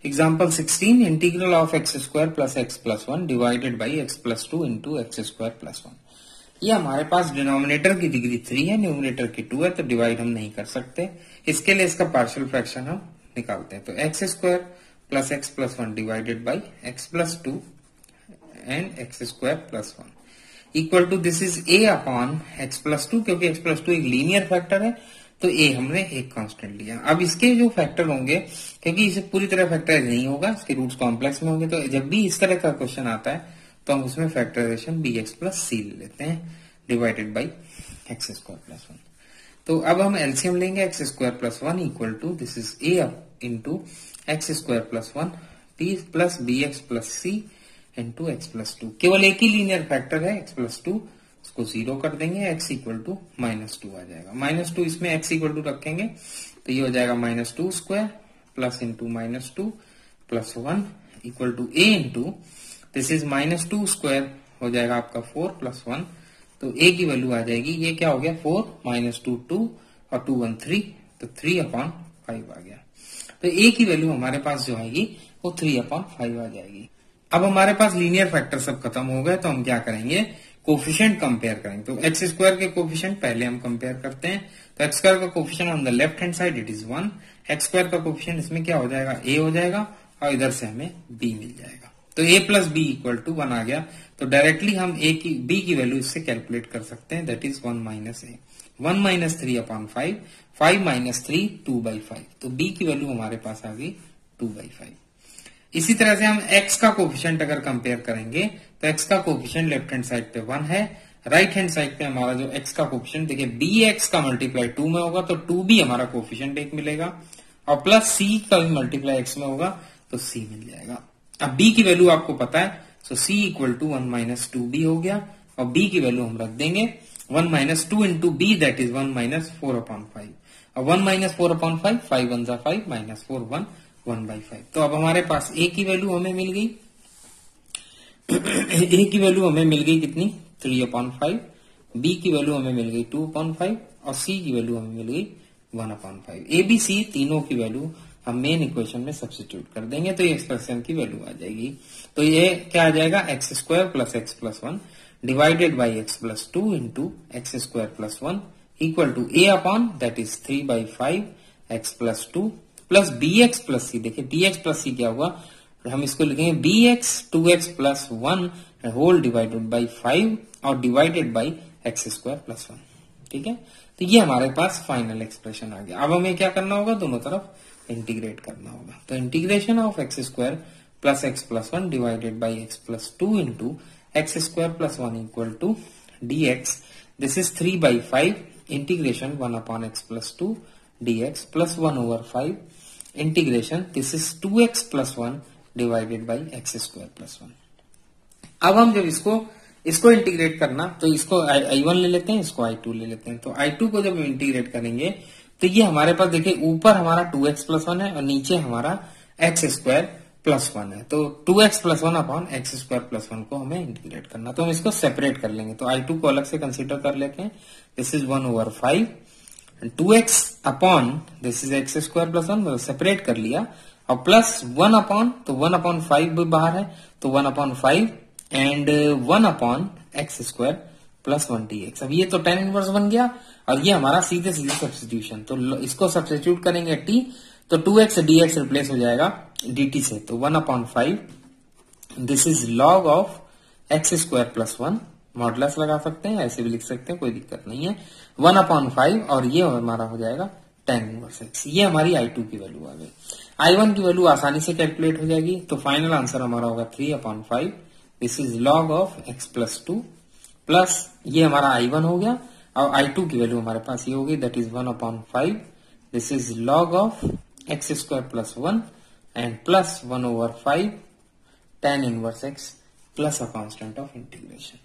Example 16, integral of x square plus x plus 1 divided by x plus 2 into x square plus 1. ये हमारे पास denominator की degree 3 है, numerator की 2 है, तो डिवाइड हम नहीं कर सकते. इसके लिए इसका पार्शियल फ्रैक्शन हम निकालते हैं. तो x square plus x plus 1 divided by x plus 2 and x square plus 1 equal to this is a upon x plus 2, क्योंकि एक्स प्लस 2 एक लीनियर फैक्टर है तो a हमने एक कांस्टेंट लिया. अब इसके जो फैक्टर होंगे, क्योंकि इसे पूरी तरह फैक्टराइज नहीं होगा, इसके रूट्स कॉम्प्लेक्स में होंगे, तो जब भी इस तरह का क्वेश्चन आता है तो हम उसमें factorization B x plus c लेते हैं divided by x square plus 1. तो अब हम एलसीएम लेंगे. X square plus 1 equal to this is a into x square plus 1 plus B x plus C into x plus 2. केवल एक ही linear factor है एक्स प्लस 2, उसको जीरो कर देंगे, एक्स इक्वल टू माइनस 2 आ जाएगा. माइनस 2 इसमें एक्स इक्वल टू रखेंगे तो ये हो जाएगा minus 2 square plus into minus 2 plus 1 equal to a into this is minus 2 square हो जाएगा आपका 4 प्लस 1, तो a की वैल्यू आ जाएगी, ये क्या हो गया 4 माइनस 2 2 और 2 1 3, तो 3 अपॉन 5 आ गया. तो a की वैल्यू हमारे पास जो आएगी वो 3 अपॉन 5 आ जाएगी. अब हमारे पास लीनियर फैक्टर सब खत्म हो गए, तो हम क्या करेंगे, कोफिशिएंट कंपेयर करेंगे. तो एक्स स्क्वायर के कोफिशिएंट पहले हम कंपेयर करते हैं. तो एक्स स्क्वायर का coefficient on the left hand side it is 1, x square का कोफिशिएंट इसमें क्या हो जाएगा a हो जाएगा और इधर से हमें b मिल जाएगा. तो a plus B equal to 1 आ गया. तो डायरेक्टली हम b की वैल्यू इससे कैलकुलेट कर सकते हैं, that is 1 minus a, 1 minus 3 upon 5, 5 minus 3 2 by 5. तो b की वैल्यू हमारे पास आ गई 2 बाई 5. इसी तरह से हम x का कोफिशिएंट अगर कंपेयर करेंगे तो x का कोफिशिएंट लेफ्ट हैंड साइड पे 1 है, राइट हैंड साइड पे हमारा जो x का कोफिशिएंट, देखिए bx का मल्टीप्लाई 2 में होगा तो 2b हमारा कोफिशिएंट 1 मिलेगा, और प्लस c का भी मल्टीप्लाई x में होगा तो c मिल जाएगा. अब b की वैल्यू आपको पता है, so c equal to 1 minus 2b हो गया, और b की वैल्यू हम रख देंगे 1 minus 2 into B, that is 1 minus 4 upon 5, और 1 माइनस 4 अपॉन 5, 5 वन जा 5 माइनस 4 1 1 बाई 5. तो अब हमारे पास a की वैल्यू हमें मिल गई a की वैल्यू हमें मिल गई कितनी 3 अपॉन 5, b की वैल्यू हमें मिल गई 2 अपॉन 5 और c की वैल्यू हमें मिल गई 1 अपॉन 5. ए बी सी तीनों की वैल्यू हम मेन इक्वेशन में सब्स्टिट्यूट कर देंगे तो ये एक्सप्रेशन की वैल्यू आ जाएगी. तो ये क्या आ जाएगा x square plus x plus 1 divided by x plus 2 into x square plus 1 equal to a upon that is 3 by 5 x plus 2 plus B x plus सी. देखिए बी एक्स प्लस सी क्या हुआ, हम इसको लिखेंगे B x 2x plus 1 whole divided by 5 और divided by x square plus 1. ठीक है, तो ये हमारे पास फाइनल एक्सप्रेशन आ गया. अब हमें क्या करना होगा, दोनों तरफ इंटीग्रेट करना होगा. तो integration of x square plus x plus 1 divided by x plus 2 into x square plus 1 equal to d x, this is 3 by 5 integration 1 upon x plus 2 d x plus 1 over 5 integration this is 2x plus 1 divided by x square plus 1. अब हम जब इसको integrate करना, तो इसको i1 ले लेते हैं, इसको i2 ले लेते हैं. तो i2 को जब इंटीग्रेट करेंगे तो ये हमारे पास देखिए ऊपर हमारा 2x प्लस 1 है और नीचे हमारा एक्स स्क्वायर प्लस 1 है. तो 2x plus 1 upon x square plus 1 को हमें इंटीग्रेट करना, तो हम इसको सेपरेट कर लेंगे. तो i2 को अलग से कंसिडर कर लेते हैं, this is 1 over 5 2x upon this is x square plus 1 separate कर लिया, और प्लस 1 अपॉन, तो 1 अपॉन 5 भी बाहर है तो 1 upon 5 and 1 upon x square plus 1 d x. अब ये तो tan इनवर्स बन गया और ये हमारा सीधे सीधे सब्स्टिट्यूशन. तो इसको सब्स्टिट्यूट करेंगे t, तो 2x dx रिप्लेस हो जाएगा dt से. तो 1 upon 5 this is log of x square plus 1, modulus लगा सकते हैं, ऐसे भी लिख सकते हैं, कोई दिक्कत नहीं है. 1 अपॉन 5 और ये हमारा हो जाएगा tan इनवर्स x. ये हमारी i2 की वैल्यू आ गई. i1 की वैल्यू आसानी से कैलकुलेट हो जाएगी. तो फाइनल आंसर हमारा होगा 3 upon 5 this is log of x plus 2 plus ये हमारा i1 हो गया और i2 की वैल्यू हमारे पास ये होगी, that is 1 upon 5 this is log of x square plus 1 and plus 1 over 5 tan inverse x plus a constant of integration.